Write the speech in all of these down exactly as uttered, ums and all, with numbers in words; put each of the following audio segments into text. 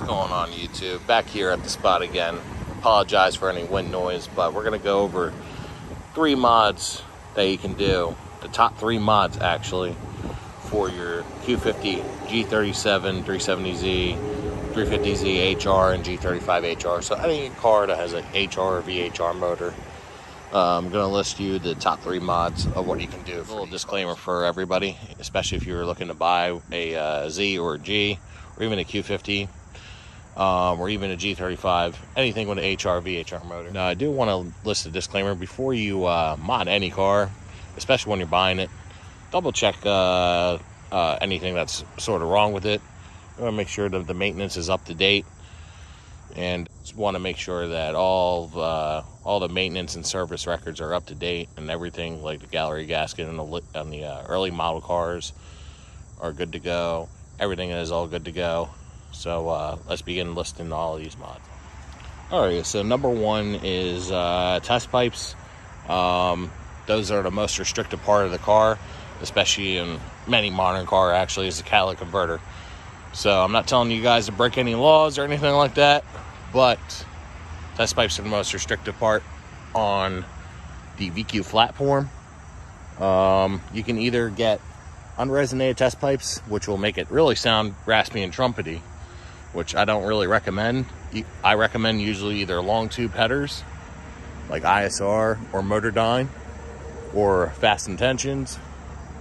What's going on, YouTube? Back here at the spot again. Apologize for any wind noise, but we're going to go over three mods that you can do, the top three mods actually, for your Q fifty, G thirty-seven, three seventy Z, three fifty Z H R, and G thirty-five H R. So any car that has an H R or V H R motor, uh, I'm going to list you the top three mods of what you can do. A little disclaimer for everybody, especially if you're looking to buy a uh, Z or a G, or even a Q fifty. Um, or even a G thirty-five, anything with an H R, V H R motor. Now, I do want to list a disclaimer before you uh, mod any car, especially when you're buying it. Double check uh, uh, anything that's sort of wrong with it. You want to make sure that the maintenance is up to date, and want to make sure that all of, uh, all the maintenance and service records are up to date, and everything like the gallery gasket and the on the uh, early model cars are good to go. Everything is all good to go. So uh, let's begin listing all of these mods. Alright, so number one is uh, test pipes. Um, those are the most restricted part of the car, especially in many modern car actually, is the catalytic converter. So I'm not telling you guys to break any laws or anything like that, but test pipes are the most restrictive part on the V Q platform. Um, you can either get unresonated test pipes, which will make it really sound raspy and trumpety, which I don't really recommend. I recommend usually either long tube headers like I S R or Motordyne or Fast Intentions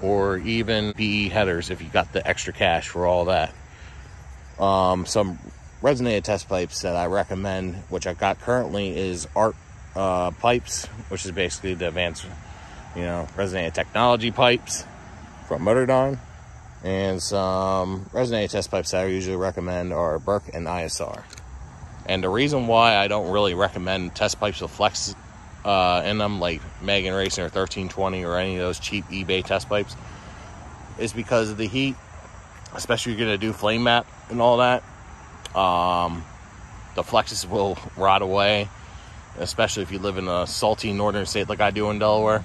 or even P E headers if you got the extra cash for all that. Um, some resonated test pipes that I recommend, which I got currently, is Arc uh, pipes, which is basically the advanced, you know, resonated technology pipes from Motordyne, and some resonated test pipes that I usually recommend are Burke and I S R. And the reason why I don't really recommend test pipes with flex uh, in them, like Megan Racing or thirteen twenty or any of those cheap eBay test pipes, is because of the heat, especially if you're going to do flame map and all that. Um, the flexes will rot away, especially if you live in a salty northern state like I do in Delaware.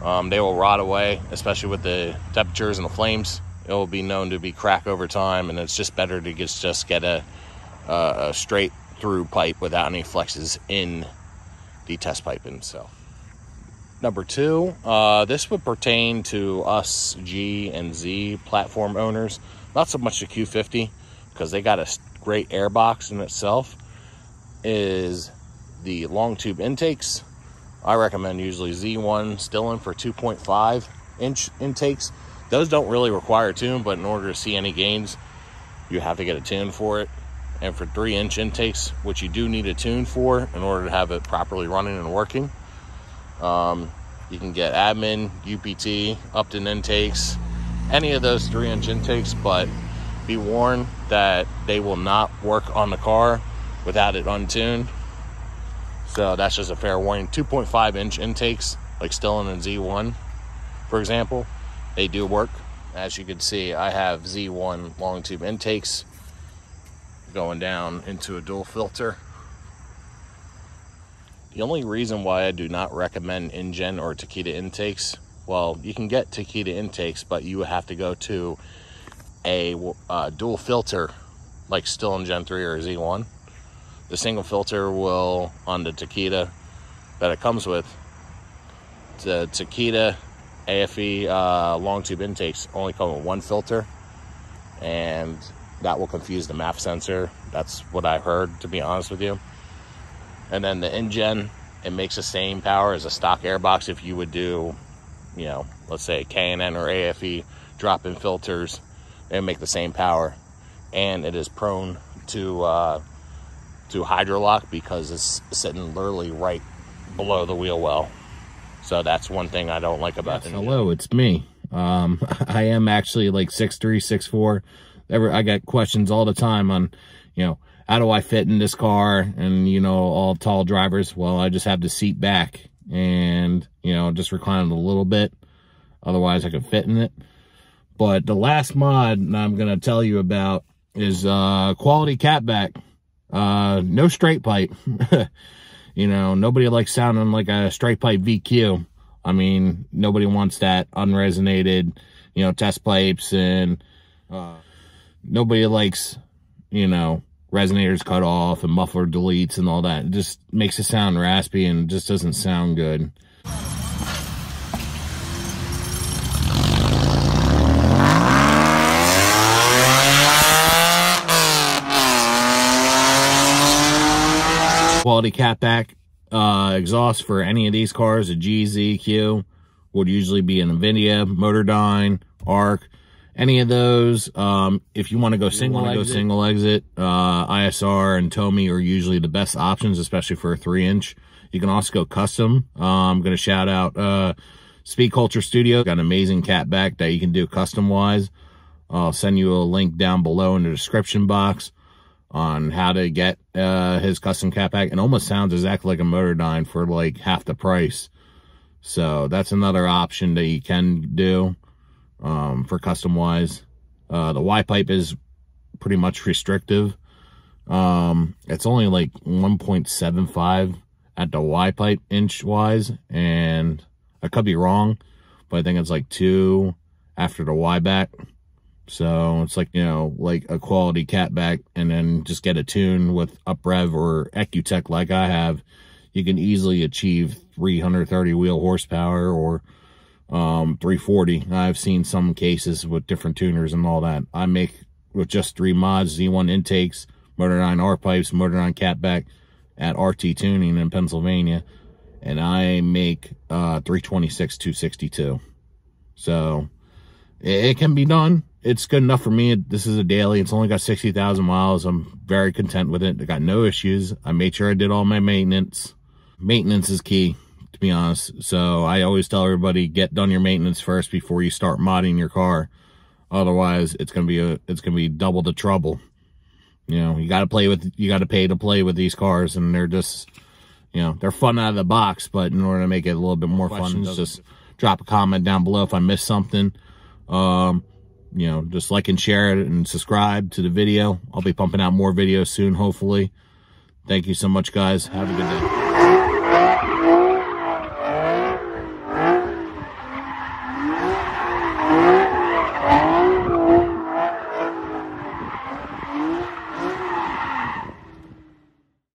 Um, they will rot away, especially with the temperatures and the flames. It will be known to be crack over time, and it's just better to just, just get a, uh, a straight through pipe without any flexes in the test pipe itself. Number two, uh, this would pertain to us G and Z platform owners, not so much the Q fifty, because they got a great air box in itself, is the long tube intakes. I recommend usually Z one Stillen for two point five inch intakes. Those don't really require a tune, but in order to see any gains, you have to get a tune for it. And for three inch intakes, which you do need a tune for in order to have it properly running and working, um, you can get Admin, U P T, Upton intakes, any of those three inch intakes, but be warned that they will not work on the car without it untuned. So that's just a fair warning. two point five inch intakes, like Stillen and Z one, for example, they do work. As you can see, I have Z one long tube intakes going down into a dual filter. The only reason why I do not recommend InGen or Takeda intakes, well, you can get Takeda intakes, but you would have to go to a uh, dual filter, like Stillen Gen three or Z one. The single filter will, on the Takeda that it comes with, the Takeda A F E uh, long tube intakes only come with one filter, and that will confuse the M A F sensor. That's what I heard, to be honest with you. And then the InGen, it makes the same power as a stock airbox if you would do, you know, let's say K and N or A F E drop-in filters. They make the same power, and it is prone to... Uh, to hydrolock because it's sitting literally right below the wheel well. So that's one thing I don't like about it. Yes, hello, it's me. Um, I am actually like six three, six four. I got questions all the time on, you know, how do I fit in this car? And, you know, all tall drivers, well, I just have the seat back and, you know, just recline it a little bit. Otherwise, I could fit in it. But the last mod I'm going to tell you about is uh, quality catback. Uh, no straight pipe. You know, nobody likes sounding like a straight pipe V Q. I mean, nobody wants that unresonated, you know, test pipes, and uh, nobody likes you know, resonators cut off and muffler deletes and all that. It just makes it sound raspy and just doesn't sound good. Quality catback uh, exhaust for any of these cars, a G Z Q, would usually be an Invidia, Motordyne, Arc, any of those. Um, if you want to go single, go single exit, uh, I S R and Tomy are usually the best options, especially for a three inch. You can also go custom. Uh, I'm going to shout out uh, Speed Culture Studio. Got an amazing catback that you can do custom wise. I'll send you a link down below in the description box on how to get uh, his custom catback. It almost sounds exactly like a Motordyne for like half the price. So that's another option that you can do um, for custom wise. Uh, the Y-pipe is pretty much restrictive. Um, it's only like one point seven five at the Y-pipe inch wise. And I could be wrong, but I think it's like two after the Y-back. So it's like, you know, like a quality catback, and then just get a tune with UpRev or Ecutech like I have. You can easily achieve three hundred thirty wheel horsepower or um, three forty. I've seen some cases with different tuners and all that. I make with just three mods, Z one intakes, Motordyne R pipes, Motordyne catback at R T Tuning in Pennsylvania. And I make uh, three twenty-six, two sixty-two. So it, it can be done. It's good enough for me. This is a daily. It's only got sixty thousand miles. I'm very content with it. I got no issues. I made sure I did all my maintenance. Maintenance is key, to be honest. So I always tell everybody, get done your maintenance first before you start modding your car. Otherwise, it's gonna be a it's gonna be double the trouble. You know, you gotta play with you gotta pay to play with these cars, and they're just, you know, they're fun out of the box. But in order to make it a little bit more fun, just drop a comment down below if I missed something. Um, you know, just like and share it and subscribe to the video. I'll be pumping out more videos soon, hopefully. Thank you so much, guys. Have a good day.